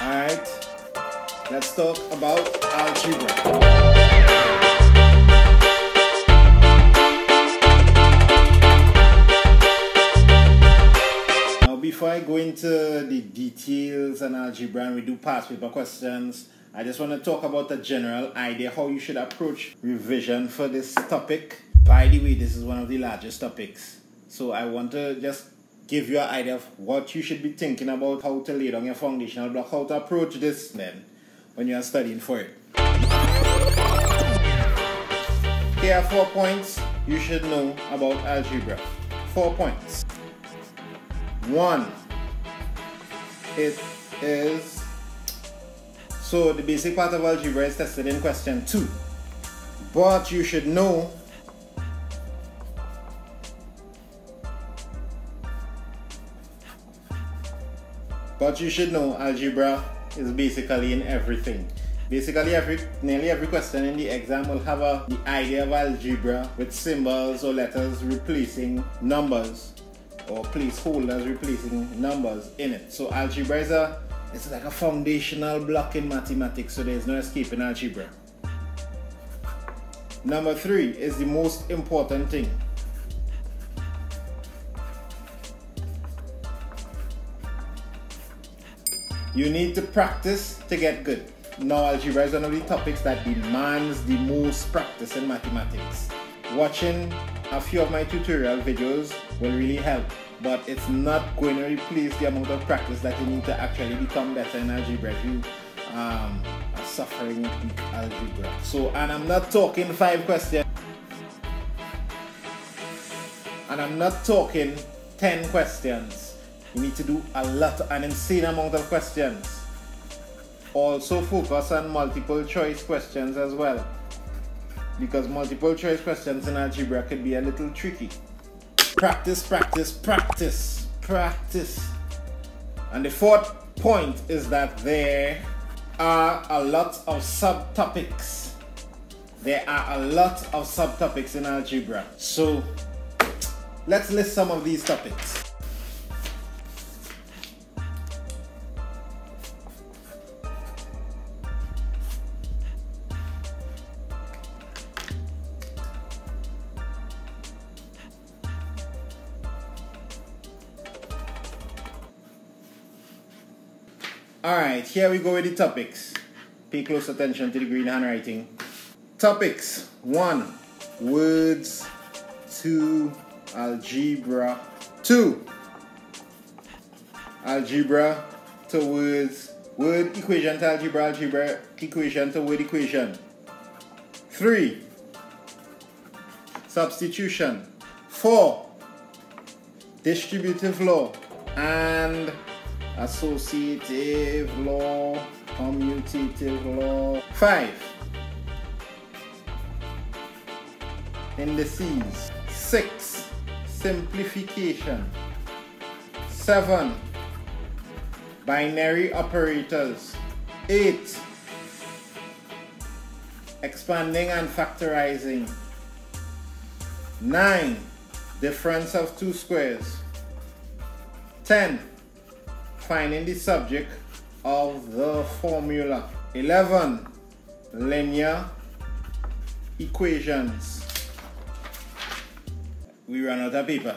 Alright, let's talk about algebra. Before I go into the details and algebra and we do past paper questions, I just want to talk about a general idea how you should approach revision for this topic. By the way, this is one of the largest topics, so I want to just give you an idea of what you should be thinking about, how to lay down your foundational block, how to approach this then when you are studying for it. Here are 4 points you should know about algebra. 4 points. 1. It is, so the basic part of algebra is tested in question 2, but you should know algebra is basically in everything. Basically nearly every question in the exam will have the idea of algebra, with symbols or letters replacing numbers, or placeholders replacing numbers in it. So algebra is it's like a foundational block in mathematics, so there's no escaping algebra. Number 3 is the most important thing. You need to practice to get good. Now algebra is one of the topics that demands the most practice in mathematics. Watching a few of my tutorial videos will really help, but it's not going to replace the amount of practice that you need to actually become better in algebra if you are suffering with algebra. So, and I'm not talking 5 questions, and I'm not talking 10 questions. You need to do a lot, an insane amount of questions. Also focus on multiple choice questions as well, because multiple choice questions in algebra could be a little tricky. Practice, practice, practice, practice. And the 4th point is that there are a lot of subtopics. There are a lot of subtopics in algebra. So let's list some of these topics. Alright, here we go with the topics. Pay close attention to the green handwriting. Topics 1. Words. 2. Algebra. 2. Algebra to words. Word equation to algebra. Algebra equation to word equation. 3. Substitution. 4. Distributive law and associative law, commutative law. 5. Indices. 6. Simplification. 7. Binary operators. 8. Expanding and factorizing. 9. Difference of 2 squares. 10. Finding the subject of the formula. 11. Linear equations. We ran out of paper.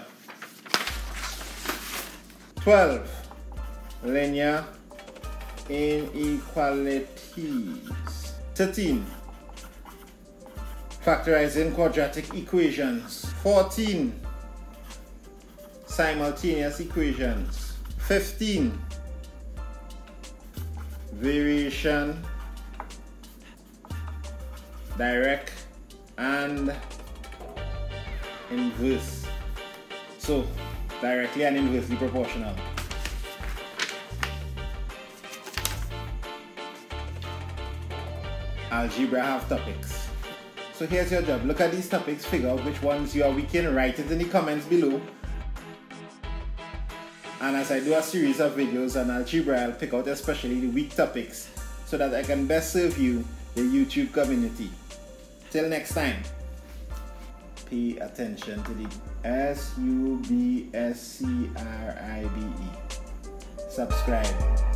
12. Linear inequalities. 13. Factorizing quadratic equations. 14. Simultaneous equations. 15. Variation, direct and inverse. So, directly and inversely proportional. Algebra have topics. So here's your job. Look at these topics, figure out which ones you are weak in, write it in the comments below. And as I do a series of videos on algebra, I'll pick out especially the weak topics so that I can best serve you, the YouTube community. Till next time, pay attention to the SUBSCRIBE. Subscribe.